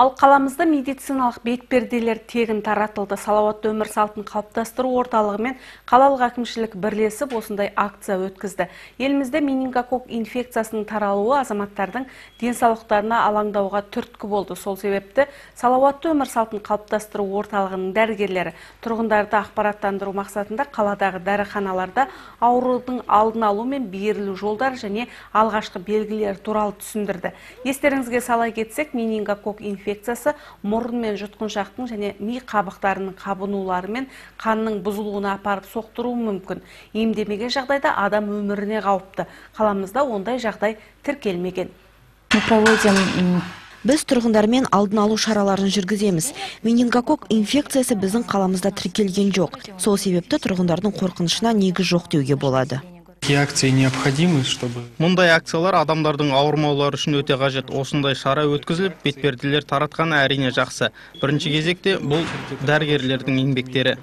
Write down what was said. Ал қаламызда медициналық бетперделер тегін таратылды. Салауатты өмір салтын қалыптастыру орталығы мен қалалық әкімшілік бірлесіп осындай акция өткізді. Елімізде менингококк инфекциясының таралуы азаматтардың денсаулықтарына алаңдауға түрткі болды. Сол себепті салауатты өмір салтын қалыптастыру орталығының дәрігерлері тұрғындарды ақпараттандыру мақсатында қаладағы дәріханаларда аурудың алдын алу мен берілу жолдар және алғашқы белгілер туралы түсіндірді. Естеріңізге сала кетсек, менингококк инфекциясы мұрын мен жұтқыншақтың және ми қабықтарының қабынулары мен қанның бұзылуына апарып соқтыруы мүмкін. Емдемеген жағдайда адам өміріне қауіпті. Қаламызда ондай жағдай тіркелмеген. Біз тұрғындармен алдын алу шараларын жүргіземіз. Менингококк инфекциясы біздің қаламызда тіркелген жоқ. Сол себепті тұрғындардың қорқынышына негіз жоқ деуге болады. Мұндай акциялар адамдардың ауырмаулары үшін өте қажет. Осындай шара өткізіліп, бетперделер таратқан әрине жақсы. Бірінші кезекте бұл дәрігерлердің еңбектері.